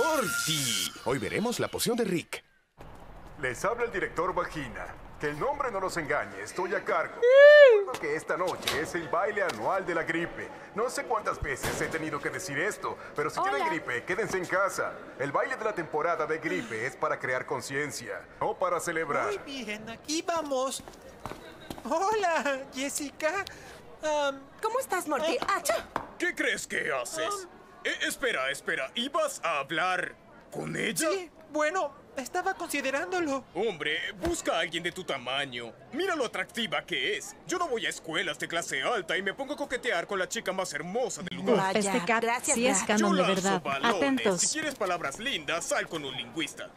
Morty. Hoy veremos la poción de Rick. Les habla el director Vagina. Que el nombre no los engañe, estoy a cargo. Recuerdo que esta noche es el baile anual de la gripe. No sé cuántas veces he tenido que decir esto, pero si tienen gripe, quédense en casa. El baile de la temporada de gripe es para crear conciencia, no para celebrar. Muy bien, aquí vamos. Hola, Jessica. ¿Cómo estás, Morty? ¿Qué crees que haces? Espera. ¿Ibas a hablar con ella? Sí, bueno... estaba considerándolo. Hombre, busca a alguien de tu tamaño. Mira lo atractiva que es. Yo no voy a escuelas de clase alta y me pongo a coquetear con la chica más hermosa del lugar. Vaya, este gracias, sí es canon de verdad. Atentos. Si quieres palabras lindas, sal con un lingüista.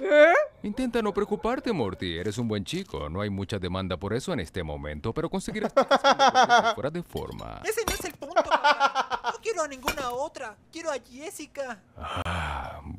¿Eh? Intenta no preocuparte, Morty. Eres un buen chico. No hay mucha demanda por eso en este momento, pero conseguirás fuera de forma. Ese no es el punto, papá. No quiero a ninguna otra. Quiero a Jessica.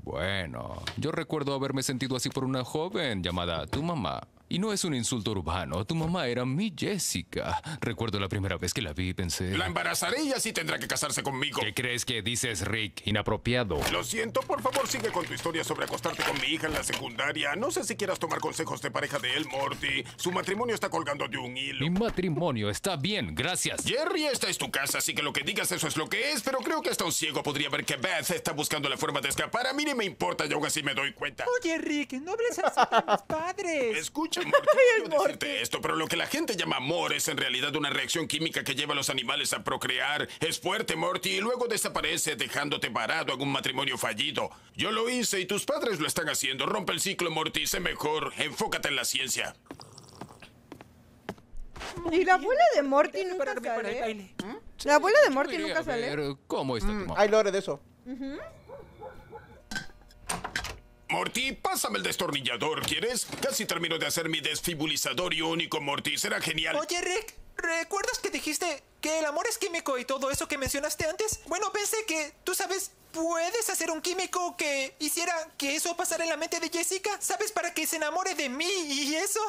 Bueno, yo recuerdo haberme sentido así por una joven llamada tu mamá. Y no es un insulto urbano. Tu mamá era mi Jessica. Recuerdo la primera vez que la vi y pensé... la embarazaré y así tendrá que casarse conmigo. ¿Qué crees que dices, Rick? Inapropiado. Lo siento, por favor, sigue con tu historia sobre acostarte con mi hija en la secundaria. No sé si quieras tomar consejos de pareja de él, Morty. Su matrimonio está colgando de un hilo. Mi matrimonio está bien, gracias. Jerry, esta es tu casa, así que lo que digas eso es lo que es. Pero creo que hasta un ciego podría ver que Beth está buscando la forma de escapar. A mí ni me importa y aún así me doy cuenta. Oye, Rick, no hables así de mis padres. Escucha. Morty, quiero decirte esto, pero lo que la gente llama amor es en realidad una reacción química que lleva a los animales a procrear. Es fuerte, Morty, y luego desaparece dejándote varado en un matrimonio fallido. Yo lo hice y tus padres lo están haciendo. Rompe el ciclo, Morty, sé mejor. Enfócate en la ciencia. ¿Y la abuela de Morty nunca sale? La abuela de Morty nunca sale. ¿Cómo está tu mamá? Hay lore de eso. Morty, pásame el destornillador, ¿quieres? Casi termino de hacer mi desfibulizador iónico, Morty. Será genial. Oye, Rick, ¿recuerdas que dijiste que el amor es químico y todo eso que mencionaste antes? Bueno, pensé que, tú sabes, ¿puedes hacer un químico que hiciera que eso pasara en la mente de Jessica? ¿Sabes? Para que se enamore de mí y eso...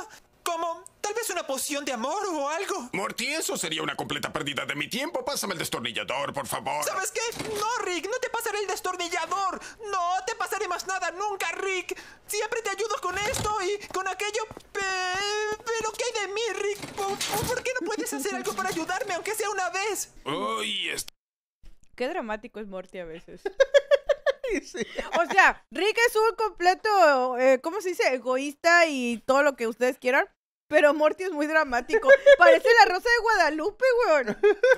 como, tal vez una poción de amor o algo. Morty, eso sería una completa pérdida de mi tiempo. Pásame el destornillador, por favor. ¿Sabes qué? No, Rick, no te pasaré el destornillador. No te pasaré más nada nunca, Rick. Siempre te ayudo con esto y con aquello. Pero ¿qué hay de mí, Rick? ¿Por qué no puedes hacer algo para ayudarme, aunque sea una vez? Uy, qué dramático es Morty a veces. Sí. O sea, Rick es un completo, ¿cómo se dice? Egoísta y todo lo que ustedes quieran. Pero Morty es muy dramático. Parece la Rosa de Guadalupe, weón.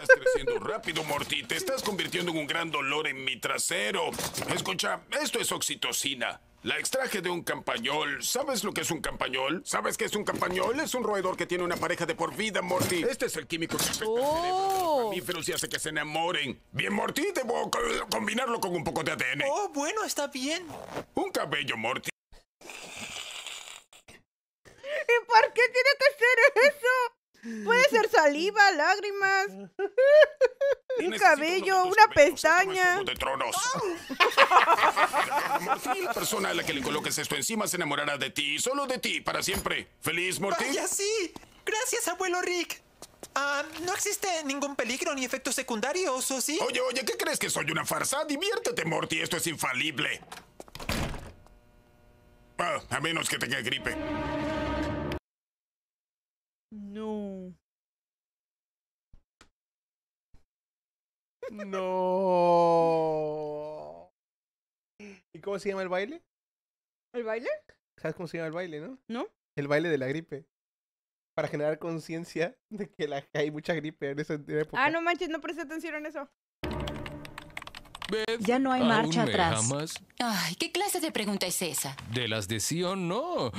Estás creciendo rápido, Morty. Te estás convirtiendo en un gran dolor en mi trasero. Escucha, esto es oxitocina. La extraje de un campañol. ¿Sabes lo que es un campañol? ¿Sabes qué es un campañol? Es un roedor que tiene una pareja de por vida, Morty. Este es el químico que afecta al cerebro de los mamíferos y hace que se enamoren. Bien, Morty, debo combinarlo con un poco de ADN. Oh, bueno, está bien. Un cabello, Morty. ¿Y por qué tiene que ser eso? Puede ser saliva, lágrimas, un cabello, una pestaña. De tronos. La persona a la que le coloques esto encima se enamorará de ti, solo de ti, para siempre. ¿Feliz, Morty? ¡Vaya, sí! Gracias, abuelo Rick. No existe ningún peligro ni efectos secundarios, ¿o sí? Oye, ¿qué crees que soy una farsa? Diviértete, Morty, esto es infalible. A menos que tenga gripe. No. No. ¿Y cómo se llama el baile? ¿El baile? ¿Sabes cómo se llama el baile, no? No. El baile de la gripe. Para generar conciencia de que hay mucha gripe en esa época. Ah, no manches, no presté atención en eso. Ya no hay marcha atrás. Ay, ¿qué clase de pregunta es esa? ¿De las de sí o no?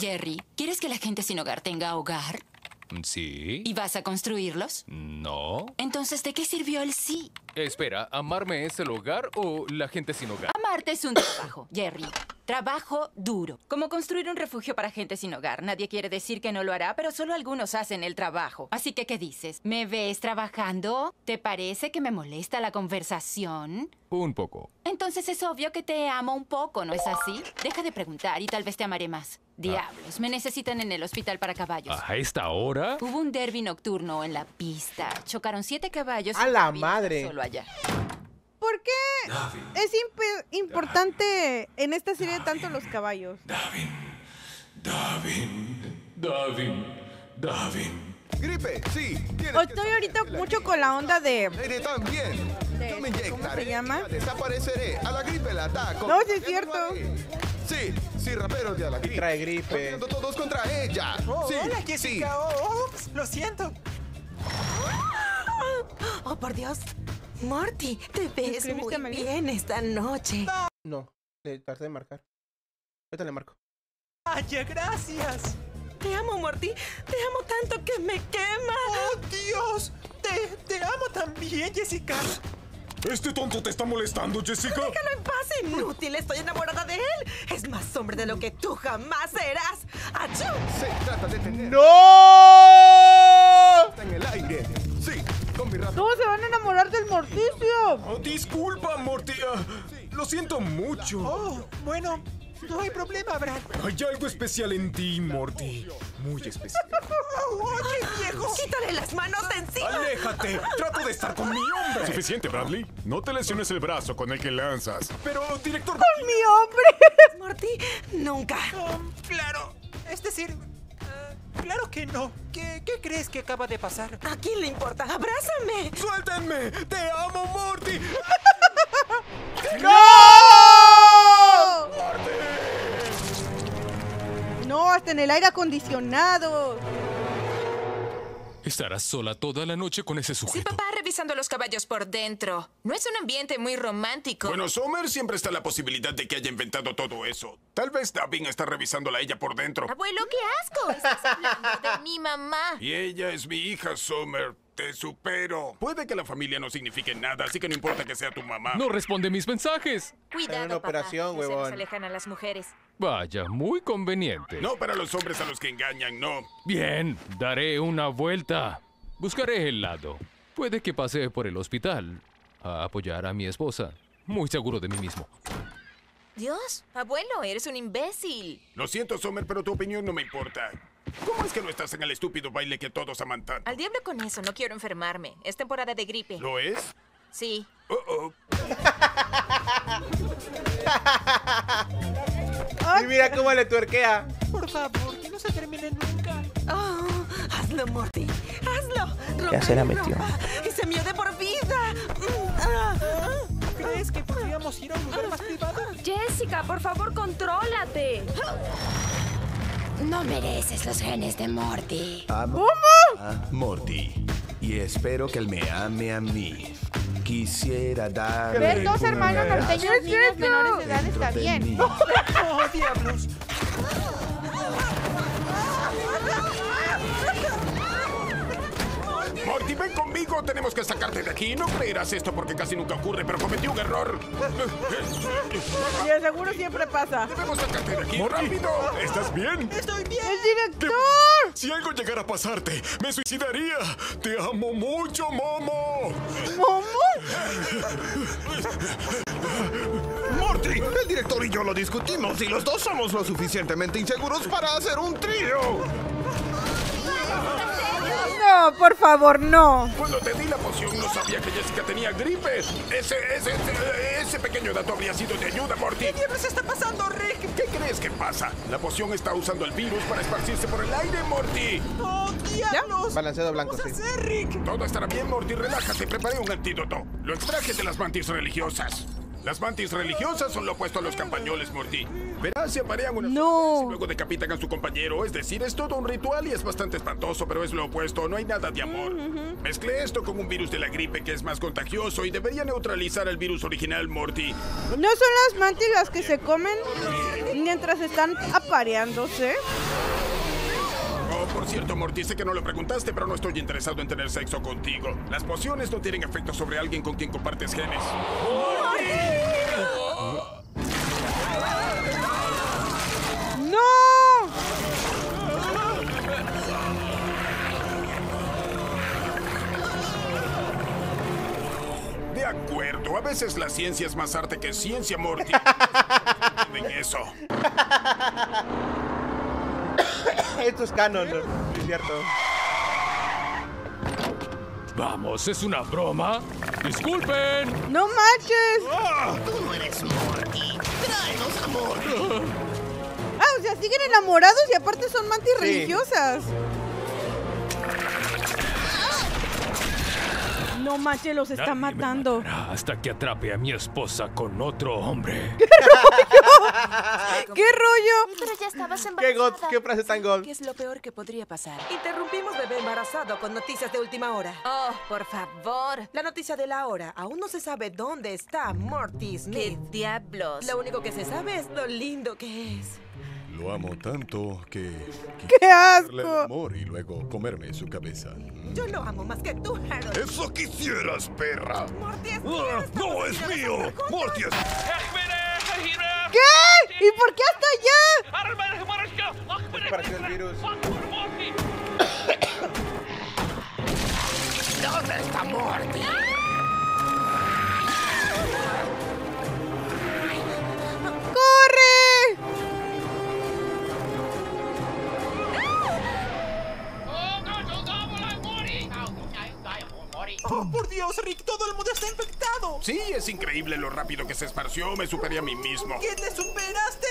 Jerry, ¿quieres que la gente sin hogar tenga hogar? Sí. ¿Y vas a construirlos? No. Entonces, ¿de qué sirvió el sí? Espera, ¿amarme es el hogar o la gente sin hogar? Amarte es un trabajo, Jerry. Trabajo duro. Como construir un refugio para gente sin hogar. Nadie quiere decir que no lo hará, pero solo algunos hacen el trabajo. Así que, ¿qué dices? ¿Me ves trabajando? ¿Te parece que me molesta la conversación? Un poco. Entonces es obvio que te amo un poco, ¿no es así? Deja de preguntar y tal vez te amaré más. Diablos, me necesitan en el hospital para caballos. ¿A esta hora? Hubo un derbi nocturno en la pista. Chocaron 7 caballos. ¡A la madre! Solo allá. ¿Por qué David, es importante David, en esta serie David, tanto los caballos? David, David, David, David. Gripe, sí. Estoy ahorita mucho con la onda de... ¿Cómo se llama? Desapareceré. A la gripe la ataco. No, sí es cierto. Sí, sí, raperos de a la gripe. Trae gripe. Todos contra ella. Sí, hola, Jessica. Lo siento. Oh, por Dios. Morty, te ves muy bien esta noche. No, le tardé en marcar. Ahorita le marco. Vaya, gracias. Te amo, Morty. Te amo tanto que me quema. ¡Oh, Dios! Te amo también, Jessica. ¿Este tonto te está molestando, Jessica? ¡Déjalo en paz, inútil! ¡Estoy enamorada de él! ¡Es más hombre de lo que tú jamás serás! ¡Achú! Se trata de tener... ¡No! Está en el aire. Sí. Todos se van a enamorar del Morticio. Oh, disculpa, Morty. Lo siento mucho. Oh, bueno, no hay problema, Brad. Hay algo especial en ti, Morty. Muy especial. ¡Oye, viejo! ¡Quítale las manos de encima! ¡Aléjate! ¡Trato de estar con mi hombre! Suficiente, Bradley. No te lesiones el brazo con el que lanzas. Pero, director... ¡Con mi hombre! Morty, nunca. Claro. Es decir... ¡Claro que no! ¿Qué crees que acaba de pasar? ¿A quién le importa? ¡Abrázame! ¡Suéltenme! ¡Te amo, Morty! ¡No! ¡Morty! ¡No! ¡Hasta en el aire acondicionado! Estarás sola toda la noche con ese sujeto. Sí, papá, revisando los caballos por dentro. No es un ambiente muy romántico. Bueno, Summer, siempre está la posibilidad de que haya inventado todo eso. Tal vez David está revisándola a ella por dentro. Abuelo, qué asco. Estás hablando de mi mamá. Y ella es mi hija, Summer. Te supero. Puede que la familia no signifique nada, así que no importa que sea tu mamá. No responde mis mensajes. Cuidado, una operación, papá. No se alejan a las mujeres. Vaya, muy conveniente. No para los hombres a los que engañan, no. Bien, daré una vuelta. Buscaré el lado. Puede que pase por el hospital a apoyar a mi esposa. Muy seguro de mí mismo. Dios, abuelo, eres un imbécil. Lo siento, Summer, pero tu opinión no me importa. ¿Cómo es que no estás en el estúpido baile que todos aman tanto? Al diablo con eso, no quiero enfermarme. Es temporada de gripe. ¿Lo es? Sí. Oh, oh. Y mira cómo le tuerquea. Por favor, que no se termine nunca. Oh, hazlo, Morty. Hazlo. Ya se la metió. Y se mió de por vida. ¿Crees que podríamos ir a un lugar más privado? Jessica, por favor, contrólate. No mereces los genes de Morty. Amo a Morty. Y espero que él me ame a mí. Quisiera dar. Ver dos hermanos norteños niños menores de edad está bien. ¡Oh, diablos! Morty, ven conmigo. Tenemos que sacarte de aquí. No creerás esto porque casi nunca ocurre, pero cometí un error. Y el seguro siempre pasa. Debemos sacarte de aquí. Morty, rápido. ¿Estás bien? Estoy bien. ¡El director! Si algo llegara a pasarte, me suicidaría. Te amo mucho, Momo. ¿Momo? Morty, el director y yo lo discutimos y los dos somos lo suficientemente inseguros para hacer un trío. No, por favor, no. Cuando te di la poción no sabía que Jessica tenía gripe. Ese pequeño dato habría sido de ayuda, Morty. ¿Qué diablos está pasando, Rick? ¿Qué crees que pasa? La poción está usando el virus para esparcirse por el aire, Morty. ¡Oh, diablos! Balanceado blanco, sí. ¿Qué vamos a hacer, Rick? Todo estará bien, Morty. Relájate. Preparé un antídoto. Lo extraje de las mantis religiosas. Las mantis religiosas son lo opuesto a los campañoles, Morty. Verás, se aparean unas... ¡No! Luego decapitan a su compañero. Es decir, es todo un ritual y es bastante espantoso, pero es lo opuesto. No hay nada de amor. Mezclé esto con un virus de la gripe que es más contagioso y debería neutralizar el virus original, Morty. ¿No son las mantis las que se comen mientras están apareándose? Oh, por cierto, Morty, sé que no lo preguntaste, pero no estoy interesado en tener sexo contigo. Las pociones no tienen efecto sobre alguien con quien compartes genes. ¡No! De acuerdo, a veces la ciencia es más arte que ciencia, Morty. ¿En eso? Esto es canon, ¿no? Es cierto. Vamos, ¿es una broma? ¡Disculpen! ¡No manches! ¡Ah! Tú no eres Morty. ¡Tráenos a Morty! Ah, o sea, siguen enamorados y aparte son mantis religiosas. No manches, los está matando. Hasta que atrape a mi esposa con otro hombre. ¡Qué rollo! ¡Qué rollo! Pero ya estabas embarazada. ¡Qué frase tan gol! ¿Qué es lo peor que podría pasar? Interrumpimos bebé embarazado con noticias de última hora. Oh, por favor. La noticia de la hora. Aún no se sabe dónde está Morty Smith. ¡Qué diablos! Lo único que se sabe es lo lindo que es. Lo amo tanto que... ¡Qué asco! Amor y luego comerme su cabeza. Yo lo amo más que tú, Harold. ¡Eso quisieras, perra! ¡Morty es mío! ¡No es mío! ¡Morty es... ¿Qué? ¿Y por qué hasta allá? Para que el virus... ¿Dónde está Morty? ¡Corre! ¡Oh, por Dios, Rick! ¡Todo el mundo está infectado! Sí, es increíble lo rápido que se esparció. Me superé a mí mismo. ¿Qué te superaste?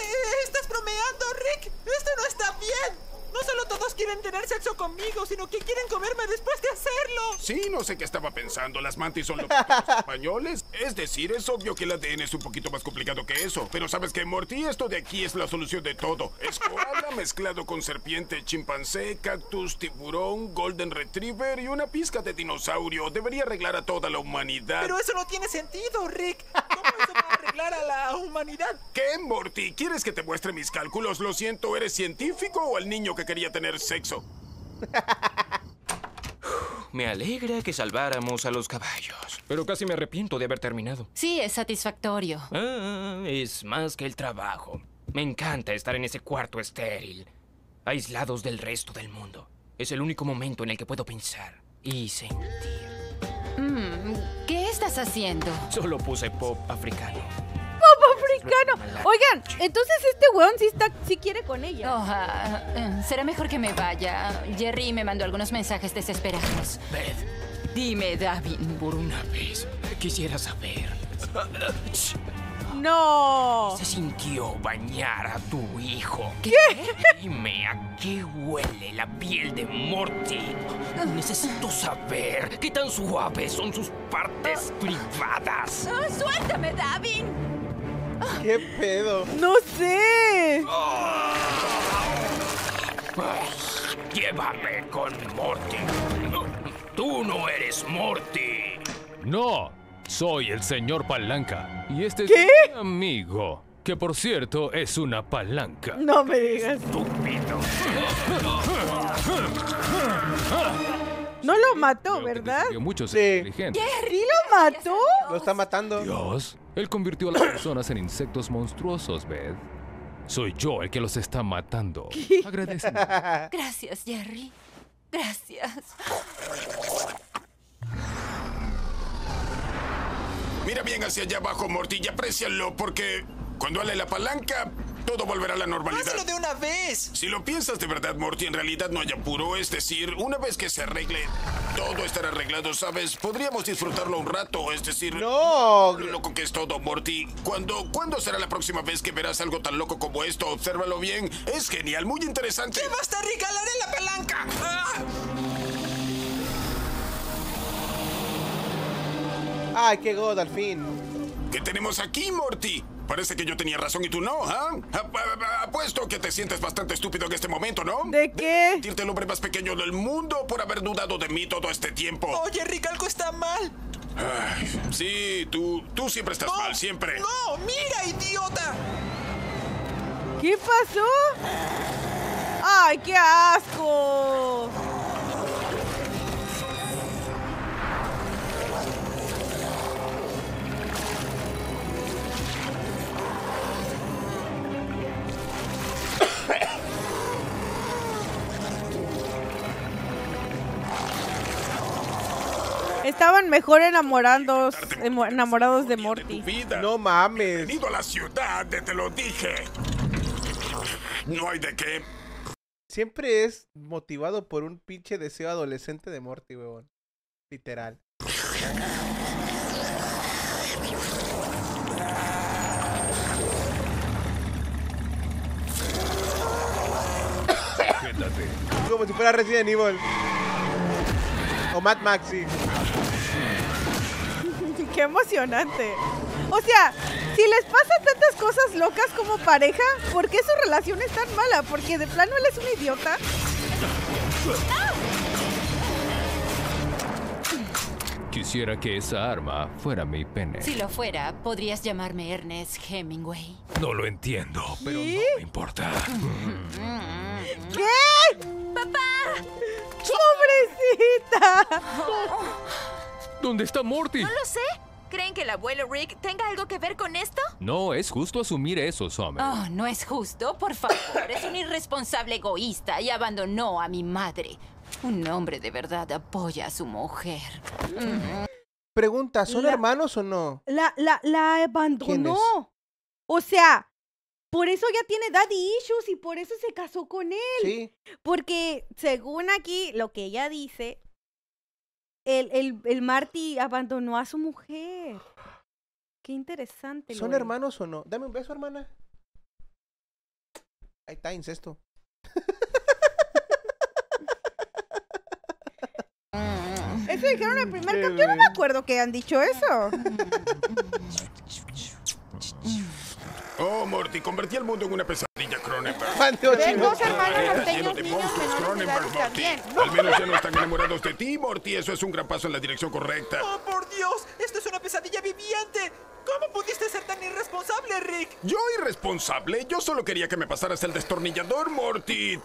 ¡Estás bromeando, Rick! ¡Esto no está bien! No solo todos quieren tener sexo conmigo, sino que quieren comerme después de hacerlo. Sí, no sé qué estaba pensando. Las mantis son lo que los españoles. Es decir, es obvio que el ADN es un poquito más complicado que eso. Pero ¿sabes qué, Morty? Esto de aquí es la solución de todo. Es koala mezclado con serpiente, chimpancé, cactus, tiburón, golden retriever y una pizca de dinosaurio. Debería arreglar a toda la humanidad. Pero eso no tiene sentido, Rick. ¿Cómo eso va a arreglar a la humanidad? ¿Qué, Morty? ¿Quieres que te muestre mis cálculos? Lo siento, ¿eres científico o el niño que quería tener sexo? Me alegra que salváramos a los caballos. Pero casi me arrepiento de haber terminado. Sí, es satisfactorio. Ah, es más que el trabajo. Me encanta estar en ese cuarto estéril, aislados del resto del mundo. Es el único momento en el que puedo pensar y sentir. ¿Qué estás haciendo? Solo puse pop africano. Oigan, entonces este weón sí quiere con ella. Será mejor que me vaya. Jerry me mandó algunos mensajes desesperados. Beth, dime, David. Por una vez, quisiera saber. No. Se sintió bañar a tu hijo. ¿Qué? Dime, ¿a qué huele la piel de Morty? Necesito saber qué tan suaves son sus partes privadas. ¡Suéltame, David! ¿Qué pedo? ¡No sé! Llévame con Morty. Tú no eres Morty. No, soy el señor Palanca. Y este es mi amigo, que por cierto es una palanca. No me digas. Estúpido. No lo mató, ¿verdad? Muchos inteligentes. ¿Jerry lo mató? Lo está matando. Dios. Él convirtió a las personas en insectos monstruosos, Beth. Soy yo el que los está matando. Agradece. Gracias, Jerry. Gracias. Mira bien hacia allá abajo, Morty, y aprécialo, porque cuando ale la palanca... todo volverá a la normalidad. ¡Hazlo de una vez! Si lo piensas de verdad, Morty, en realidad no hay apuro. Es decir, una vez que se arregle, todo estará arreglado, ¿sabes? Podríamos disfrutarlo un rato, es decir... ¡No! Lo loco que es todo, Morty. ¿Cuándo será la próxima vez que verás algo tan loco como esto? Obsérvalo bien. Es genial, muy interesante. ¡Te basta regalar en la palanca! ¡Ay, qué god, al fin! ¿Qué tenemos aquí, Morty? Parece que yo tenía razón y tú no, ¿ah? Apuesto que te sientes bastante estúpido en este momento, ¿no? ¿De qué? Sentirte el hombre más pequeño del mundo por haber dudado de mí todo este tiempo. Oye, Rick, algo está mal. Ay, sí, tú siempre estás mal, siempre. ¡No! ¡Mira, idiota! ¿Qué pasó? ¡Ay, qué asco! Estaban mejor enamorados de Morty. No mames. Bienvenido a la ciudad, te lo dije. No hay de qué. Siempre es motivado por un pinche deseo adolescente de Morty, weón. Literal. Siéntate. Como si fuera Resident Evil. O Mad Max, sí. Qué emocionante. O sea, si les pasa tantas cosas locas como pareja, ¿por qué su relación es tan mala? Porque de plano él es un idiota. Quisiera que esa arma fuera mi pene. Si lo fuera, podrías llamarme Ernest Hemingway. No lo entiendo, pero ¿sí? No me importa. ¿Qué? ¡Papá! ¡Pobrecita! ¿Dónde está Morty? No lo sé. ¿Creen que el abuelo Rick tenga algo que ver con esto? No, es justo asumir eso, Summer. Oh, no es justo, por favor. Es un irresponsable egoísta y abandonó a mi madre. Un hombre de verdad apoya a su mujer. Pregunta, ¿son hermanos o no? La abandonó. O sea, por eso ya tiene daddy issues y por eso se casó con él. Sí. Porque según aquí, lo que ella dice... El Marty abandonó a su mujer. Qué interesante. ¿Son hermanos o no? Dame un beso, hermana. Ahí está, incesto. Eso dijeron en el primer capítulo. Yo no me acuerdo que han dicho eso. Oh, Morty, convertí el mundo en una pesadilla, Cronenberg. Dos hermanos norteños de monstruos, Cronenberg, Morty. Al menos ya no están enamorados de ti, Morty. Eso es un gran paso en la dirección correcta. ¡Oh, por Dios! ¡Esto es una pesadilla viviente! ¿Cómo pudiste ser tan irresponsable, Rick? ¿Yo irresponsable? Yo solo quería que me pasaras el destornillador, Morty.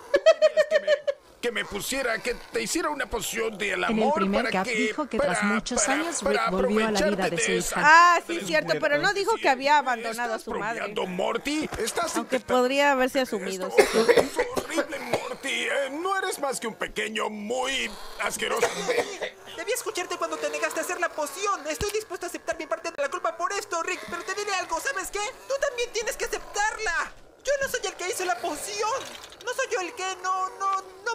Que me pusiera, que te hiciera una poción del amor. En el primer cap dijo que tras muchos años Rick volvió a la vida de su hija. Ah, sí, cierto, pero no dijo que había abandonado a su madre. Morty, aunque podría haberse asumido. Es horrible, Morty. No eres más que un pequeño muy asqueroso. Debí escucharte cuando te negaste a hacer la poción. Estoy dispuesto a aceptar mi parte de la culpa por esto, Rick, pero te diré algo, ¿sabes qué? Tú también tienes que aceptarla. Yo no soy el que hizo la poción. No soy yo el que no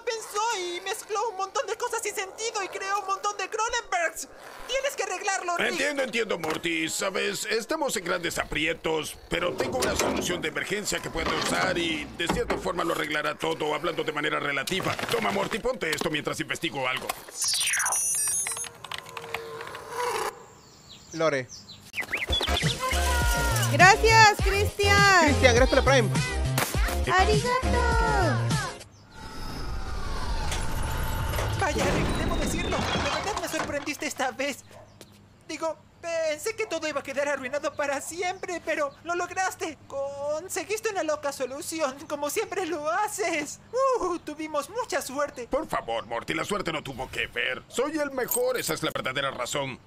pensó y mezcló un montón de cosas sin sentido y creó un montón de Cronenbergs. Tienes que arreglarlo, Rick. Entiendo, Morty. Sabes, estamos en grandes aprietos, pero tengo una solución de emergencia que puedo usar y de cierta forma lo arreglará todo, hablando de manera relativa. Toma, Morty, ponte esto mientras investigo algo. Lore. Gracias, Cristian. Cristian, gracias por la Prime. ¡Arigato! Vaya, Rick, debo decirlo. De verdad me sorprendiste esta vez. Digo, pensé que todo iba a quedar arruinado para siempre, pero lo lograste. Conseguiste una loca solución, como siempre lo haces. Tuvimos mucha suerte. Por favor, Morty, la suerte no tuvo que ver. Soy el mejor, esa es la verdadera razón.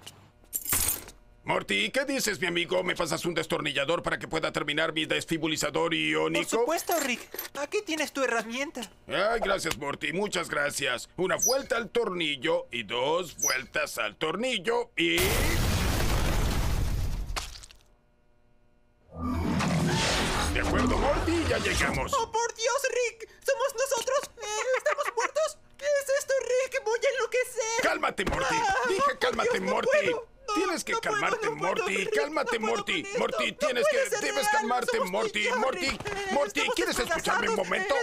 Morty, ¿qué dices, mi amigo? ¿Me pasas un destornillador para que pueda terminar mi desfibulizador iónico? Por supuesto, Rick. Aquí tienes tu herramienta. Ay, gracias, Morty. Muchas gracias. Una vuelta al tornillo y dos vueltas al tornillo y... De acuerdo, Morty, ya llegamos. ¡Oh, por Dios, Rick! ¡Somos nosotros! ¿Estamos muertos? ¿Qué es esto, Rick? ¡Voy a enloquecer! ¡Cálmate, Morty! ¡Dije cálmate, Morty! Puedo. Tienes que calmarte, Morty. Cálmate, Morty. Morty, tienes que... Debes calmarte, Morty. Morty, ¿quieres escucharme un momento?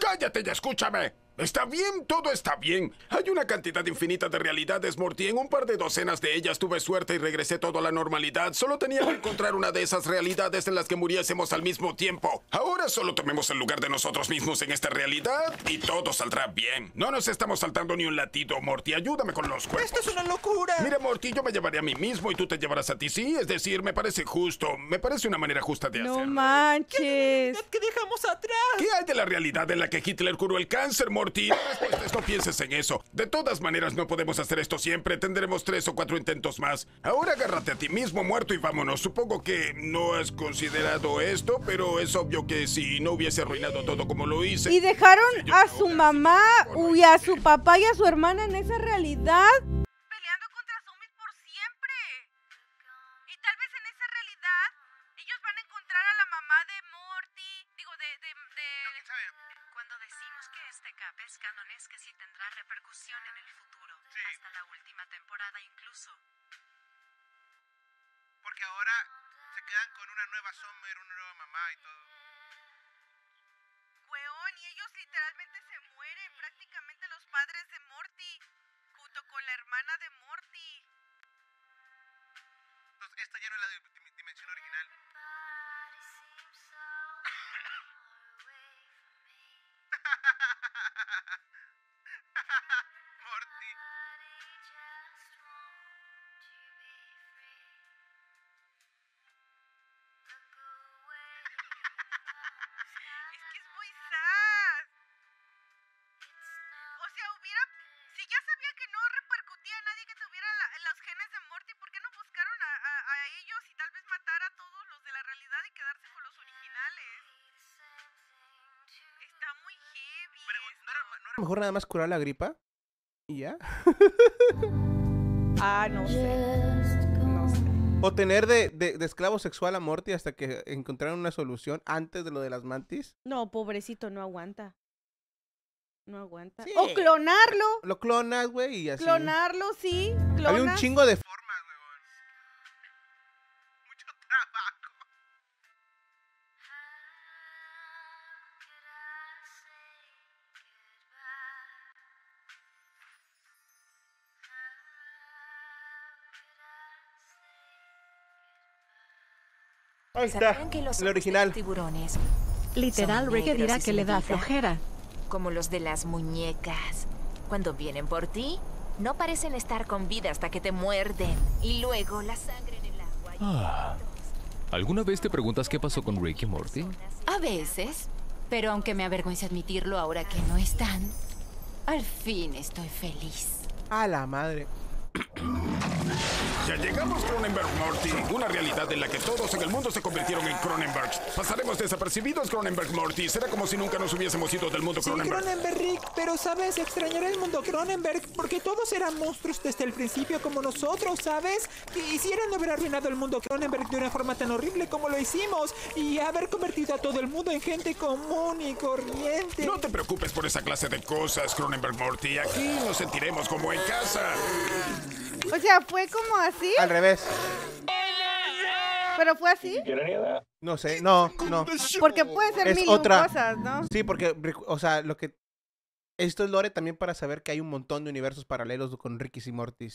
Cállate y escúchame. Está bien, todo está bien. Hay una cantidad infinita de realidades, Morty. En un par de docenas de ellas tuve suerte y regresé todo a la normalidad. Solo tenía que encontrar una de esas realidades en las que muriésemos al mismo tiempo. Ahora solo tomemos el lugar de nosotros mismos en esta realidad y todo saldrá bien. No nos estamos saltando ni un latido, Morty. Ayúdame con los cuerpos. ¡Esto es una locura! Mira, Morty, yo me llevaré a mí mismo y tú te llevarás a ti, sí. Es decir, me parece justo. Me parece una manera justa de hacerlo. ¡No manches! ¿Qué dejamos atrás? ¿Qué hay de la realidad en la que Hitler curó el cáncer, Morty? No pienses en eso. De todas maneras, no podemos hacer esto siempre. Tendremos 3 o 4 intentos más. Ahora agárrate a ti mismo, muerto, y vámonos. Supongo que no has considerado esto, pero es obvio que si no hubiese arruinado todo como lo hice... ¿Y dejaron a su mamá, y a su papá y a su hermana en esa realidad? Peleando contra zombies por siempre. Y tal vez en esa realidad, ellos van a encontrar a la mamá de Morty. Digo, Cuando decimos que este cap es canon, es que sí tendrá repercusión en el futuro. Sí. Hasta la última temporada. ahora se quedan con una nueva Summer, una nueva mamá y todo. Weón, y ellos literalmente se mueren, prácticamente los padres de Morty, junto con la hermana de Morty. Entonces, esta ya no es la dimensión original. Morty. Es que es muy sad. O sea, hubiera... Si ya sabía que no repercutía a nadie que tuviera los genes de Morty, ¿por qué no buscaron a ellos y tal vez matar a todos los de la realidad y quedarse con los originales? Está muy heavy. Pero, ¿no era mejor nada más curar la gripa? ¿Y ya? Ah, no sé. No sé. O tener de esclavo sexual a Morty hasta que encontraron una solución antes de lo de las mantis. No, pobrecito, no aguanta. No aguanta. Sí. O clonarlo. Lo clonas, güey, y así. Clonarlo, sí. ¿Clonas? Había un chingo de formas, güey. Mucho trabajo. Ahí está, el original. Tiburones. Literal, Rick dirá que le da flojera. Como los de las muñecas. Cuando vienen por ti, no parecen estar con vida hasta que te muerden. Y luego la sangre en el agua. ¿Alguna vez te preguntas qué pasó con Rick y Morty? A veces. Pero aunque me avergüence admitirlo ahora que no están, al fin estoy feliz. A la madre. Ya llegamos, Cronenberg Morty. Una realidad en la que todos en el mundo se convirtieron en Cronenberg. Pasaremos desapercibidos, Cronenberg Morty. Será como si nunca nos hubiésemos ido del mundo Cronenberg. Sí, Cronenberg, Rick, pero sabes, extrañaré el mundo Cronenberg porque todos eran monstruos desde el principio como nosotros, ¿sabes? Quisieran haber arruinado el mundo Cronenberg de una forma tan horrible como lo hicimos y haber convertido a todo el mundo en gente común y corriente. No te preocupes por esa clase de cosas, Cronenberg Morty. Aquí nos sentiremos como en casa. O sea, fue como así. Al revés. ¿Pero fue así? No sé, no. Porque puede ser mil cosas, ¿no? Sí, porque, o sea, lo que... Esto es lore también para saber que hay un montón de universos paralelos con Rick y Morty.